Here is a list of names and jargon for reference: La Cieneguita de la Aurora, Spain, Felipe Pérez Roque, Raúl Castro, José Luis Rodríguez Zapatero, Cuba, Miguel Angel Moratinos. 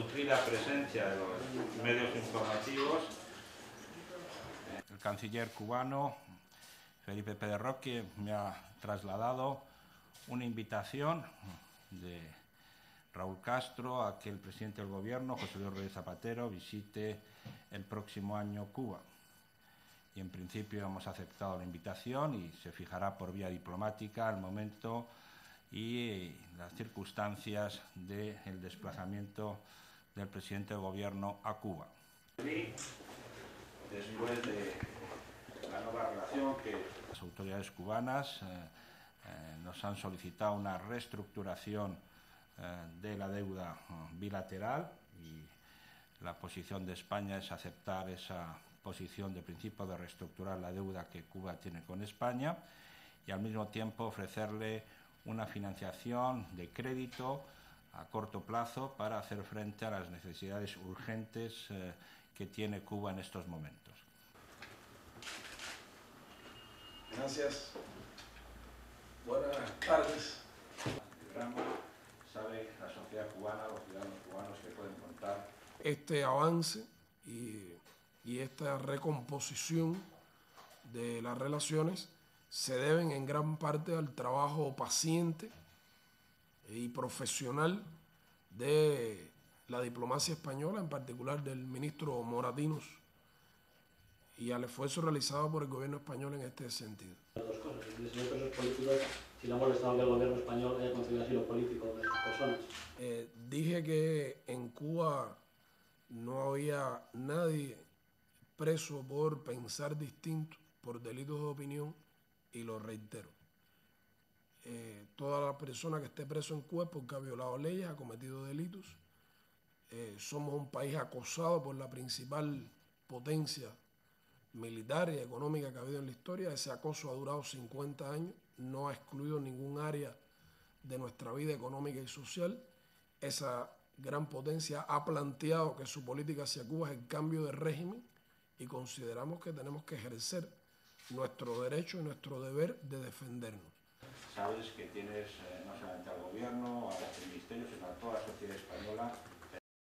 nutrir la presencia de los medios informativos. El canciller cubano, Felipe Pérez Roque, me ha trasladado una invitación de Raúl Castro a que el presidente del Gobierno, José Luis Rodríguez Zapatero, visite el próximo año Cuba. Y, en principio, hemos aceptado la invitación y se fijará por vía diplomática el momento y las circunstancias del desplazamiento del presidente del Gobierno a Cuba. Después de la nueva relación que las autoridades cubanas nos han solicitado una reestructuración de la deuda bilateral, y la posición de España es aceptar esa posición de principio de reestructurar la deuda que Cuba tiene con España y al mismo tiempo ofrecerle una financiación de crédito a corto plazo para hacer frente a las necesidades urgentes que tiene Cuba en estos momentos. Gracias. Buenas tardes. Sabe la sociedad cubana, los ciudadanos cubanos, que pueden contar. Este avance y esta recomposición de las relaciones se deben en gran parte al trabajo paciente y profesional de la diplomacia española, en particular del ministro Moratinos, y al esfuerzo realizado por el gobierno español en este sentido. Dos cosas: el señor presos políticos, si le ha molestado que el gobierno español haya concedido asilo político de estas personas. Dije que en Cuba no había nadie preso por pensar distinto, por delitos de opinión, y lo reitero. Toda la persona que esté preso en Cuba es porque ha violado leyes, ha cometido delitos. Somos un país acosado por la principal potencia militar y económica que ha habido en la historia. Ese acoso ha durado 50 años, no ha excluido ningún área de nuestra vida económica y social. Esa gran potencia ha planteado que su política hacia Cuba es el cambio de régimen y consideramos que tenemos que ejercer nuestro derecho y nuestro deber de defendernos. Sabes que tienes no solamente al gobierno, a los ministerios, sino a toda la sociedad española.